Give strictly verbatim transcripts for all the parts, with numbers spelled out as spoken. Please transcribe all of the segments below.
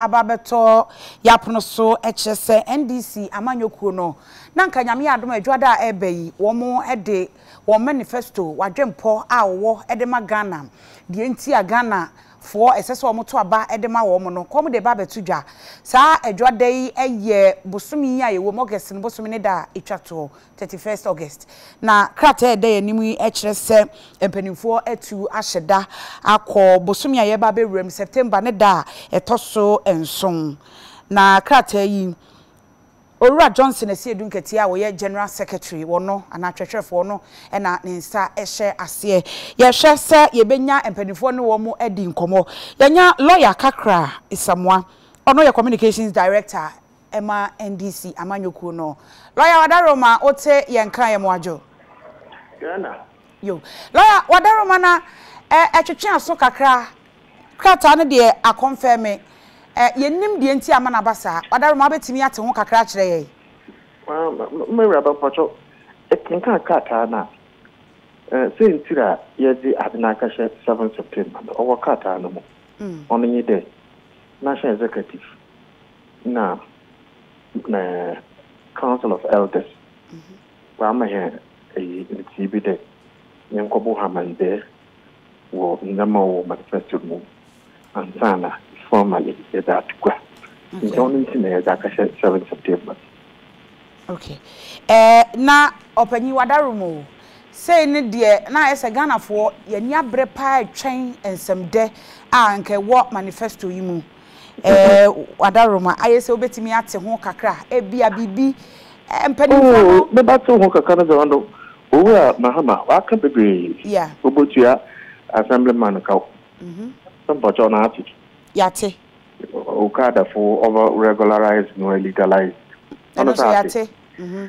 Ababeto yapno so H S A N D C amanyoku no nanka nyame adom adwada ebeyi wo mo ede wo manifesto wadwempo a wo ede ma Ghana de enti a Ghana for esese wo moto aba ede ma wo mo no kom de ba betudwa sa adwada yi eye bosumi ya wo August no bosumi ne da etwato thirty-first August na krata ede yanimu H S A empanimfo etu aheda akọ bosumi ya ba be rem September ne da etoso enson na krata yi Ora Johnson esi edunkete a wo ye general secretary wo no anatwetwefo no e na nsa ehye ase ye hwe se ye benya empanifo no wo mu edi nkomo yenya lawyer kakra isamwa ono ye communications director ema N D C amanyoku no lawyer wadaroma ote ye nkan ye mwajo yana yo lawyer wadaroma na etwetwe aso kakra krata no de a confirm eh yenim de ntia ma na basa odaroma abetimi ate ho kakra kire ye ma me raba pacho etinka kata na eh se ntira ye di adinaka she seventh September owo kata no mo onye de national executive na na council of elders wa ma he e tibi de nko bo ha mande wo ngama wo manifesto mo antana formally that okay. seventh September. Okay. Eh na opanyi wadarumo say ne de na ese Ghana for yani abre pa twen ensemde a nke wo manifesto yimu. Eh wadaruma ayese obetimi ate ho kakra e bia bibi empanimfo be ba to ho kakra de wando owu a mahama wa ka bebre yeah obotua assemblyman ka mhm some pacho na ati Yate. Okada for over regularized, no legalized. Yate. Mhm.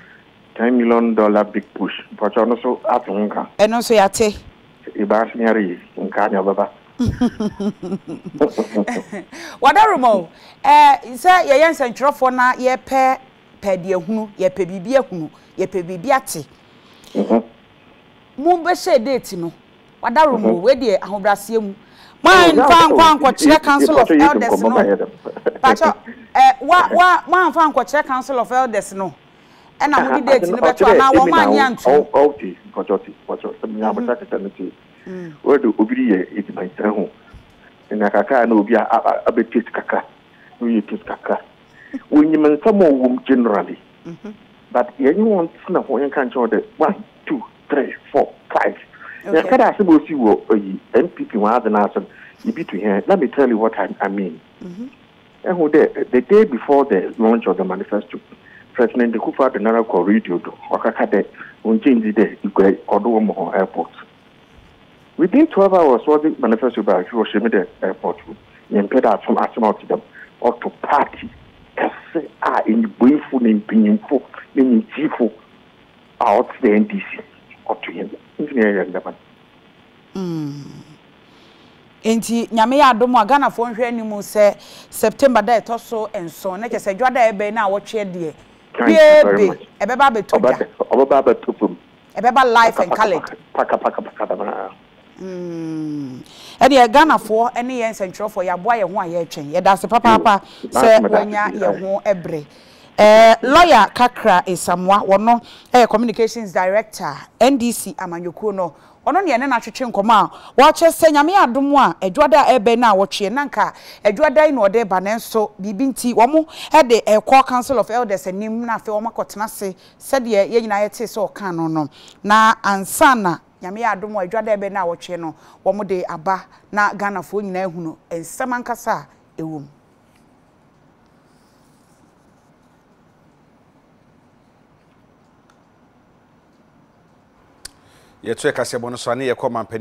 Ten million dollar big push. But you also at Hunka. And also yate. Ibasniari in Kanya Baba. Wadarumo. Eh, say ye yen central for na ye pe pe de hunu, ye pe bibia hunu, ye pe bibia te. Mhm. Mumbe she date no. Wadarumo we de ahobrase mu. Man, found one for chair council of elders. No, eh, what what man found for chair council of elders. No, and I would be dating about now. One man, young, oh, oh, tea, pototti, pototti, where do Ubi eat my home? And I can't be a bit kaka. We eat kaka. We mean some womb generally, but anyone snuff one can show that one, two, three, four, five. Okay. Let me tell you what I, I mean. Mm-hmm. the, the day before the launch of the manifesto, President Kufuor the Nara called radio to Okakade, Unjindi de Oduomo Airport. Within twelve hours, was the manifesto by Hiroshima Airport, impeded from astronaut to them, or to party, are in the briefful, in Pinimfo, in Tifo, out the N D C. To him, Inti Nyamea Domo Ghana phone renimo say September day toso and so next a jada ebe na watch ye dear. Ebeba be topum. Ebeba life and color. Paka paka paka. Mm. Any Ghana for any yen central for your boy and one year chain. Yeah, that's the papa say when ya won ebre. Eh lawyer Kakra Esamwa wono eh communications director N D C amanyoku no wono ne na twetwe nkoma wa che se nyame adom a edwoda ebe na wotwe nanka edwoda ni ode ba nenso bibinti womo e de e call council of elders anim na fe womo akotena se se de ye nyina ye te se okan no no na ansana nyame adom edwoda ebe na wotwe no womo de aba na Ghana fo nyina ehunu ensem ankasa ewom Ye treka se bono so ani ye koma